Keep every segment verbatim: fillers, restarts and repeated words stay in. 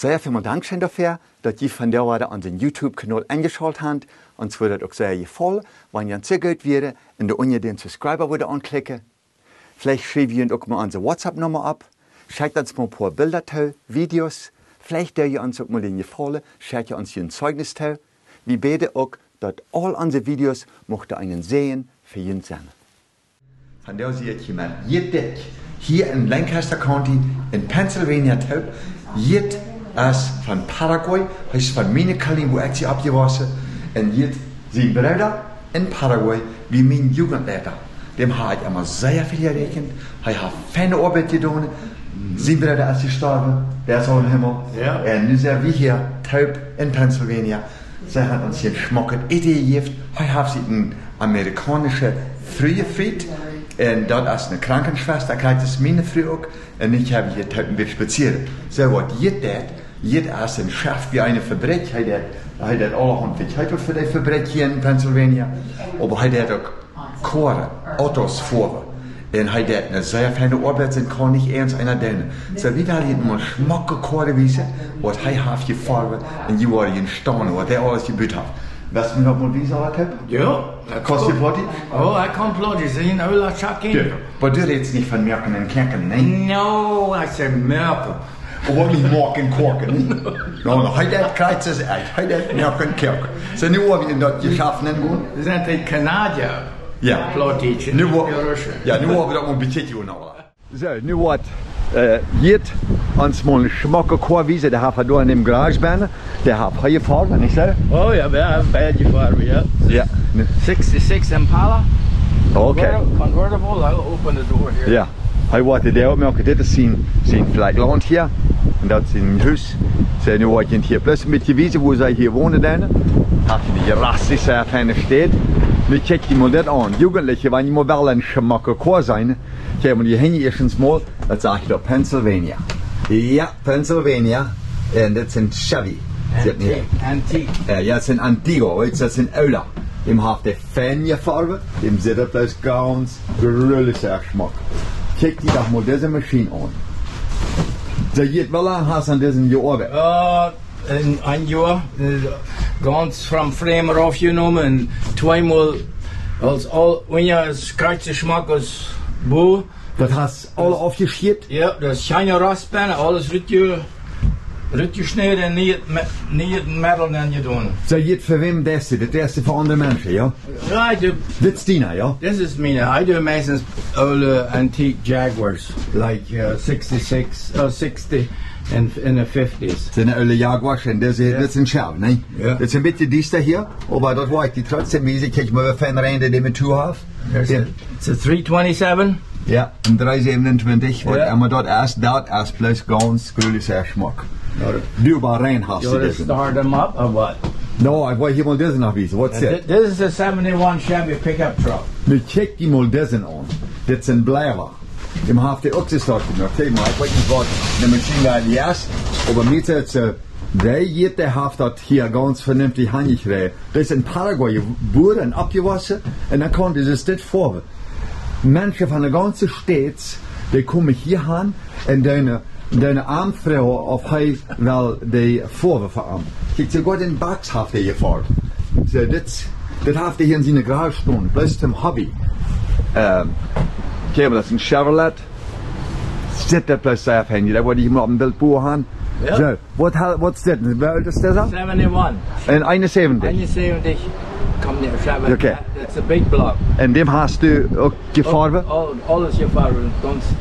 Zeer veel dank zijn daarvoor dat je vandaag onze YouTube-kanaal aangeschaald hebt. Ons wordt het ook zeer gevallen, wanneer je zeer goed weer en de onder den subscriber worden aanklikken. Vielleicht schrijf je ook maar onze WhatsApp-nummer op. Schickt ons maar een paar Bilder toe, Videos. Vielleicht der je ons ook maar in je vallen, schickt je ons je een Zeugnis toe. We beten ook dat al onze Video's mochten einen sehen für je zijn. Vandaag zie ik iemand hier dik, hier in Lancaster County in Pennsylvania toe, hier als van Paraguay, hij is van Mexicali, waar ik ze opgewassen. En hier zijn Bruder in Paraguay, wie mijn Jugendleiter. Dem habe ich immer sehr viel erreicht. Er hat feine Arbeit getan. Sein Bruder ist gestorben, der ist auch im Himmel. Ja. Und nun sind wir hier, taub in Pennsylvania. Sie haben uns hier geschmuckert, Idee gegeben. Er hat sich einen amerikanischen Frühfried. Und dort ist eine Krankenschwester, das ist meine Früh auch. Und ich habe hier taub ein bisschen spazieren. So was jeder, jeder ist ein Chef wie eine Fabrik. Er hat allerhand Fähigkeit für die Fabrik hier in Pennsylvania. Aber er hat auch Korre, Autos vor. Und heute hat eine sehr feine Arbeit, sind kann nicht ernst einer denn. So wieder hat man schmucke Korre wiese, was er hat gefahren und die waren in Staunen, was er alles gebüht hat. Weißt du noch mal wie gesagt hat? Ja. Kostet Platy? Oh, I can't Platy, sie in Ola Chakin. Aber du redest nicht von Merken und Kerken, nein? No, I said Merken. Aber nicht Merken und Korken. No, no, heute hat Kreuz ist echt, heute hat Merken und Kerken. So nur haben wir dort geschaffen und gut. Sie sind die Kanadier. Ja, Plautitschen. Nu hebben we dat een beetje te doen. Zo, nu wordt hier ons maar een schmakke koorwiese. Dat hebben we door in de garageband. Dat hebben we gefahren, niet zo? Oh ja, we hebben beide gefahren, ja. Ja. sixty-six Impala. Oké. Convertible, I open the door here. Ja. Hij wordt er ook mee. Dit is zijn flatland hier. En dat is zijn huis. Zo, nu wordt je hier plus een beetje gewiesen, waar zij hier wonen. Dan heb je die rassische fijne stad. Nu kijk je maar dit aan. Jugendlichen, wanneer je maar wel een schmakke koor zijn, kijk maar die hingen eerst eens maar, dat zeg je door Pennsylvania. Ja, Pennsylvania. En dit zijn Chevy. Antique. Antique. Ja, dat zijn Antigo, dat zijn Ola. Die heeft de fijne Farbe, die zit op als ganz grulliger schmack. Kijk je toch maar deze machine aan. Zo je wel lang hast aan deze gearbeitet? Ja, een jaar. Ganz van vreemder afgenomen en tweemaal als al wanneer kruidse smaak als boel. Dat has alle afgeschiet? Ja, dat is geen raspen, alles uitgesneden en niet metal en gedaan. Zo je voor wem dat is? Dat is voor andere mensen, ja? Ja, ik doe. Dit is Tina, ja? Dit is Mina. Ik doe meestens oude antieke Jaguars, like uh, sixty-six, uh, sixty. In, in de fifties. Zijn oude Jaguars en dat is een schouw, nee? Ja. Dat is een beetje diester hier, maar dat was die trotzdem wiese. Kijk maar wat van Rijnen die we toe hebben. Het is een three twenty-seven. Ja, een three twenty-seven. Ja. Maar dat is, dat is plus ganz grulliger schmack. Duurbaar Rijn hast du das. Start them up or what? No, ik wil hier mal deze nog wiese. What's that? This is a seventy-one Chevy pickup truck. Nu kijk die mal deze aan. Dit zijn blijven. Im H F D Oxystart gemacht. Hey, mal, ich weiß nicht, was eine Maschine da die ist, aber mir jetzt, der jede Haft hat hier ganz vernünftig hangig rein. Das ist in Paraguay geboren und abgewaschen und dann kommt dieses Stadt vor. Menschen von der ganzen Stadt, die kommen hier hin und deine, deine Armfrau auf hei, weil die Vorwürfe verarmt. Kriegt sogar den Bugs H F D hier fort. So, das, das H F D hier in seine Graustunden, das ist ein Hobby. Ähm, Kijk maar, dat is een Chevrolet. Zit dat plus zelf heen, daar word je maar op een beeld boer aan. Zo, wat is dit? Hoe oud is dat? seventy-one. En seventy-one? seventy-one. Komt niet op Chevrolet. Oké. Dat is een big block. En die hast u ook gefarben? Alles gefarben.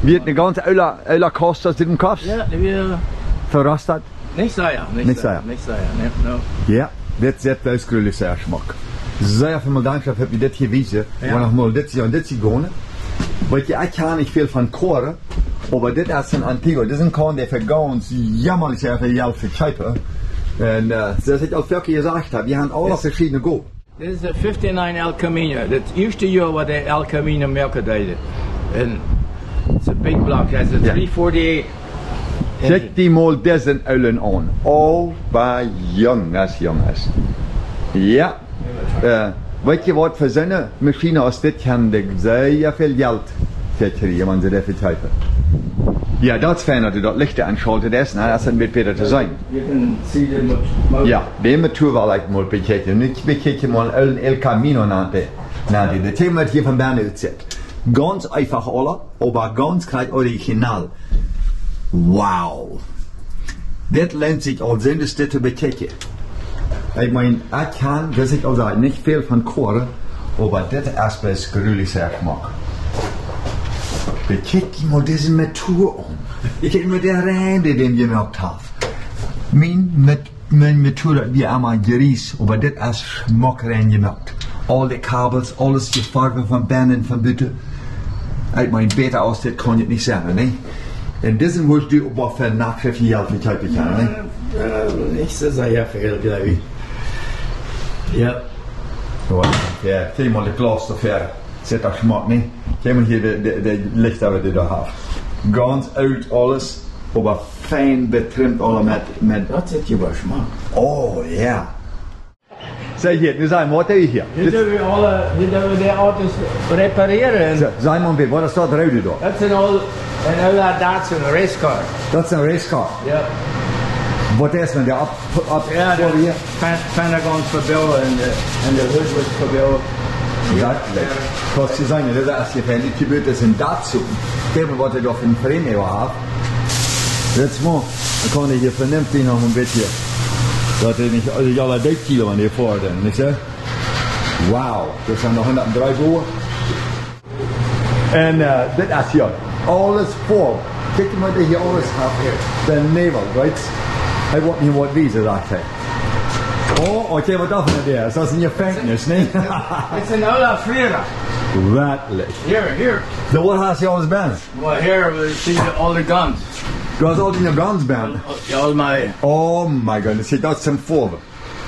Wie heeft een ganze oude kast als dit hem kost? Ja, die hebben. Verrast dat? Niet zo ja. Niet zo ja. Niet zo ja. Ja, dit zit plus grullig zeer schmak. Zeer veel dank dat je dit gewezen. We gaan nog maar dit jaar en dit jaar gewonnen. Wat je echt niet veel van koren, maar dit is een Antigo. Dit is een koren die voor ganz jammerlijk is voor jou verkopen. En zoals ik al veel keer gezegd heb, je hebt alle verschillende go. Dit is de fifty-nine El Camino. Het eerste jaar wat de El Camino merken deden. En het is een big block, het is een three forty-eight. Check die mal deze uilen aan. Oh, waar jongens, jongens. Ja. Weet je wat voor zo'n machine als dit kan, dat zeer veel geld krijgen, als ze dat verkopen. Ja, dat is fijn dat u dat licht aanschalten is, nou, dat is een beetje beter te zijn. Je kan zien de motor. Ja, de motor wel echt mooi bekijken. Nu bekijk je maar een El Camino naar de. Naar de. De thema dat je van Bern uitzet. Ganz einfach alle, aber ganz klein original. Wow! Das lernt sich als Sendeste zu bekijken. Ich meine, ich kann, das ich auch sage, nicht viel von Chore, aber das ist best gründlich sehr gemacht. Bekijk mal diese Methode um. Kijk mal der Reim, den ich gemacht habe. Meine Methode, die einmal gerissen, aber das ist Schmackrein gemacht. All die Kabels, alles die Farben von Bändern, von Bütte. Ich meine, besser aus, das kann ich nicht sagen, ne? In diesem Wunsch, du aber für Nachschrift hier auf die Zeit bekommen, ne? Ich sage ja viel, glaube ich. Ja. Ja, geh mal die Glas dafür. Zet dat smaak niet. Kijk maar hier de, de, de licht dat we daar hebben. Gans uit alles, maar fijn betrimd alle met, met... Dat zit je wel smaak. Oh ja. Zeg hier, nu zijn we, wat hebben we hier? Hier doen we alle, hier doen we de auto's repareren. Zijn man weer, wat is dat rode daar? Dat zijn al, en al dat zijn racecar. Dat is een racecar? Ja. Wat is met de af... Ja, de Pentagon verbouwen en de hood wordt verbouwen. Exactly. Kost je zijn, dat is als je vindt, die gebeurt is in dat zoeken. Kijk maar wat ik op een frame heb. Dat is mooi. Dan kan ik je vernünftig nog een beetje. Dat ik niet alle jaren dertig kilo aan je voordien, niet zo? Wauw, dat zijn nog honderddrie boeren. En dit is hier. Alles vol. Kijk maar dat je alles hebt. De nevel, right? Hij wordt niet wat wiezer, dacht hij. Oh, okay, wat af naar daar. Dat is in je fangnis, nee? Het is een oude vlieger. Werkelijk. Hier, hier. De wat haast je alles band? Well, hier zie je al de guns. Du hast al die guns band? Ja, al mijn. Oh my god, dat is een vorm.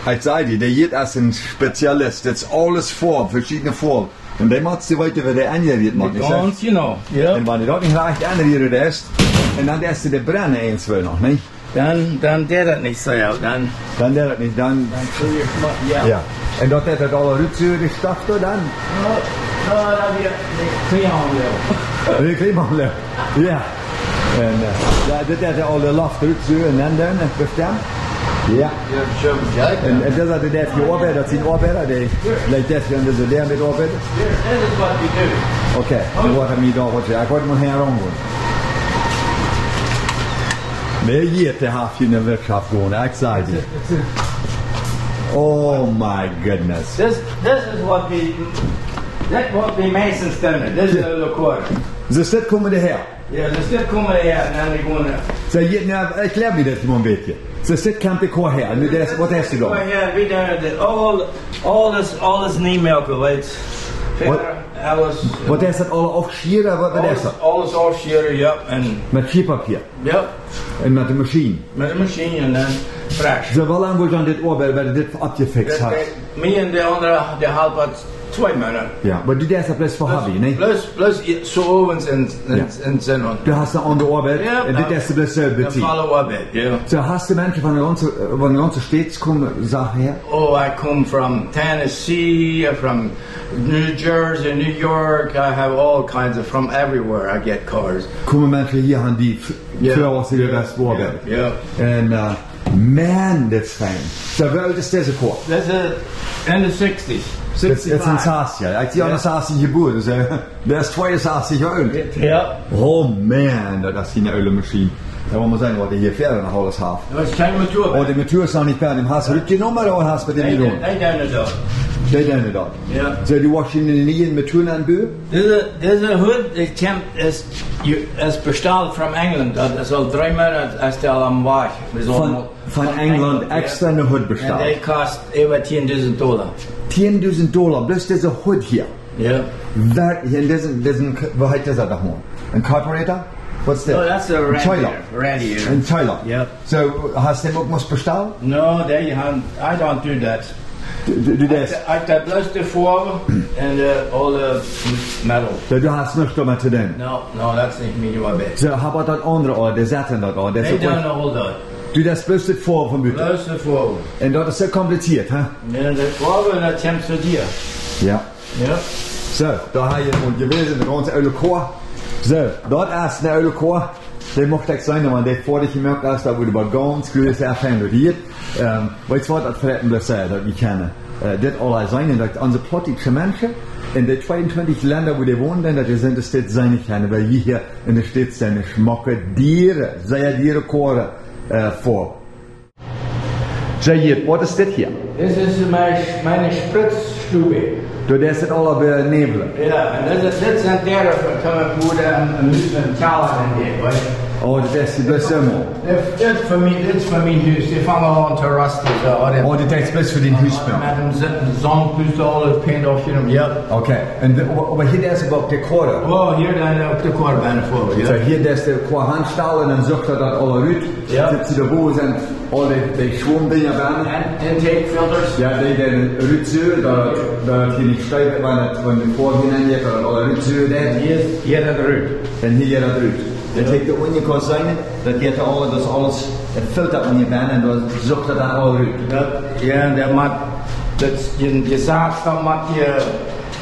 Ik zei die, de Jid is een specialist. Dat is alles vorm, verschillende vorm. En die maakt ze weiter wie de andere Jid maakt. De guns, genau. En wanneer dat niet reicht, de andere Jid is. En dan is de branden eens weer nog, nee? Dan, dan deed het niet zo, ja. Dan, dan deed het niet, dan... Dan voel je het ja. Ja. En dat heeft het alle ruitzuurig staft, dan? Nou, nou, dat is de klimaanleeuw. De klimaanleeuw, ja. En dat heeft alle last ruitzuur en dan dan, verstaan? Ja. En dat is altijd je arbeid, dat zijn arbeider, die lijkt dat je aan de zodeer met arbeid. Dat is wat we doen. Oké, dan wordt het niet al wat je, ik word mijn heren omgaan. Meer Jitten heb je in de Wirtschaft gewonnen, ik zei je. Oh my goodness. This, this is what we, that's what we meestens doen. This is a local. Dus dit komen de her? Ja, dus dit komen de her en dan die gewonnen. Zeg Jitten, ik leer me dat een beetje. Dus dit komt de koor her, wat heeft je dan? We doen al, alles, alles niet melken, weet je. Alles, wat is dat? Alle afschieren? Wat alles, is dat? Alles afschieren, ja. En met schierpapier? Ja. En met de machine? Met de machine en dan fresh. Zo, hoe lang wordt dan dit arbeid bij dit afgefixt hebt? Mij en de andere die helpt wat twee maanden. Ja, maar dit is dat plus voor hobby, nee? Plus, plus zo ovens en zin on. Du hast een andere arbeid en dit is de plus betie. Een volle arbeid, ja. Zo, hast de mensen van de ganze steden komen, zeg her? Oh, I come from Tennessee, from New Jersey, New York, I have all kinds of, from everywhere I get cars. Komen mensen hier aan die vrouwen die de rest worden. Ja. En man, dat is fijn. Zo, wel is deze koor? Dat is in de zestig. Dat is een zestig jaar. Ik zie al een zestig geboren, dus dat is tweeënzestig jaar oud. Ja. Oh man, dat is die oude machine. Dan moet je zijn wat je hier verder nog alles hebt. Dat is geen motor. Oh, de motor is nog niet verder. Heb je die nummer of heb je die niet? Nee, nee, nee. They done it all. Yeah. So you wash in the knee and mature and boo? There's a there's a hood that came as you as bestalled from England. That is all three months I still am wash. From from England, extra a hood bestalled. And they cost over ten thousand dollar. Ten thousand dollar. Plus there's a hood here. Yeah. That here doesn't doesn't what height is that at home? Incorporator? What's that? Oh, that's a radiator. Radiator. And Tyler. Yeah. So has they must bestalled? No, they haven't. I don't do that. I've got blood before and uh, all the metal. So you have nothing to do with that? No, no, that's not me, you are bad. So how about that other one, the Saturn? They don't know all that. You have blood before from you? Blood before. And that is so complicated, huh? Yeah, that's before and that comes to you. Yeah. Yeah. So, da have you been, the ganz oude koor. So, that is the oude koor. Det mocht ik zijn, want dit vorige merkast dat we de gans groeien afheen reed. Weet je wat dat verretten blijft zijn dat we kennen? Dit allerlei zijn en dat onze plattige mensen in de tweeëntwintig landen waar we wonen, dat zijn de steeds zijn niet kennen, weil we hier in de steeds zijn niet maken dieren, zijn dieren koren voor. Jair, wat is dit hier? Dit is mijn spritzstube. Door daar zit alle benevelen. Ja, en dit zijn derde van komen boeren en een taal in dit. Oh, dat is best helemaal. Dit is voor mijn huis, die vangen al aan terrassen. Oh, dit is best voor die huisbouw. Met hem zitten zandpusten, al het paint op je. Ja. Oké, en hier is het op de koren. Oh, hier dan op de koren ben ik voor. Hier is de korenhandstaal en dan zoekt dat alle uit. Ja. Zit ze de boeren en al die schwombingen ben. En intake filters. Ja, die zijn ruitzuur, dat je niet schrijft van de koren en je kan alle ruitzuur zijn. Hier dat ruit. En hier dat ruit. Dat heeft de unieke zijn, dat je alles filtert in je benen en dan zoekt dat dan al uit. Ja, dat maakt, je zaad dan maakt je,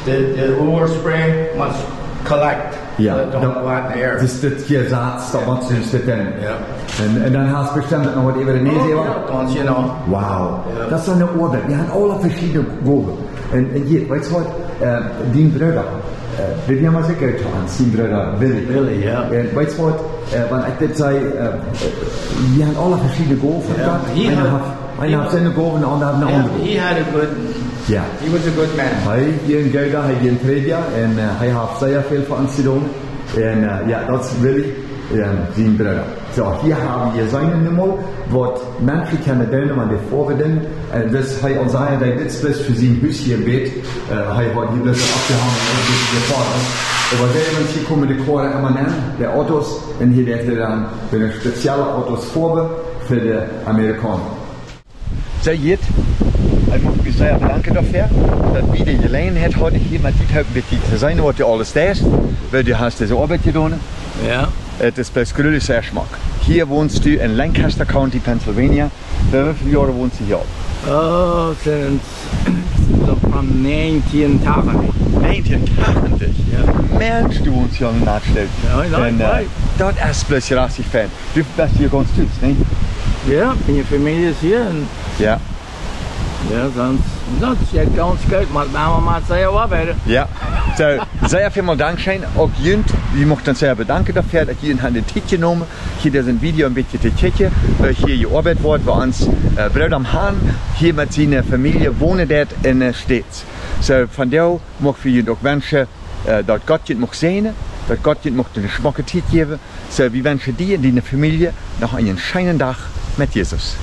de overspray moet collect. Ja, dus dat je zaad dan moet je zitten. En dan haast bestemd nog wat even in deze. Wauw, dat zijn de orde. We hebben alle verschillende groepen. En hier, weet je wat, die broeder. Dit jaar was ik uit van zijn broer Willy. Willy, ja. En weet je wat? Want ik dit zei, we hebben alle verschillende golven gehad. Einer had zijn golven, de ander had een andere. Hij had een goed. Ja. Hij was een goed man. Hij hier in Gouda, hij hier in Tredia en hij heeft zeer veel van ons gedaan. En ja, dat is Willy en zijn broer. Zo, hier hebben we zijn nummer, wat mensen kunnen doen, wat die voorbeelden. En dus hij ons zei dat dit best voor zijn huisje bed. Hij had hier dus afgehangen en dit is gevallen. Maar wij hebben hier komen de koren allemaal aan, de auto's. En hier heeft hij dan weer speciale auto's voor voor de Amerikanen. Sehr gut. Ich muss mich sehr bedanken dafür, dass wir die Gelegenheit heute hier mit dir betätigt zu sein, was du alles tust, weil du hast diese Arbeit getan. Ja. Es ist bei Skrulli sehr schmack. Hier wohnst du in Lancaster County, Pennsylvania. Wie viele Jahre wohnst du hier? Oh, sind von neunzehnhundertachtzig. neunzehnhundertachtzig? Ja. Mensch, du wohnst hier in Nachtstädten. Ja, nein, nein. Das ist plötzlich richtig fan. Du bist hier ganz süß, nicht? Ja, meine Familie ist hier. Ja. Ja, sonst, sonst ja ganz gut, maar we maar zeer arbeiden. Ja, so, sehr vielmal Dankeschön. Auch Jünd, ich möchte uns sehr bedanken dafür, dass ihr in die Tiet genommen habt. Hier das ein Video ein bisschen die Tietje, weil hier gearbeitet wird, wo uns äh, Bruder am Hahn hier mit seiner Familie wohnt dort in der Stadt. So, von der möchte ich Jünd auch wünschen, äh, dass Gott Jünd möchte sehen, dass Gott Jünd möchte eine schmacke Tiet geben. So, wir wünschen dir und deiner Familie noch einen schönen Tag mit Jesus.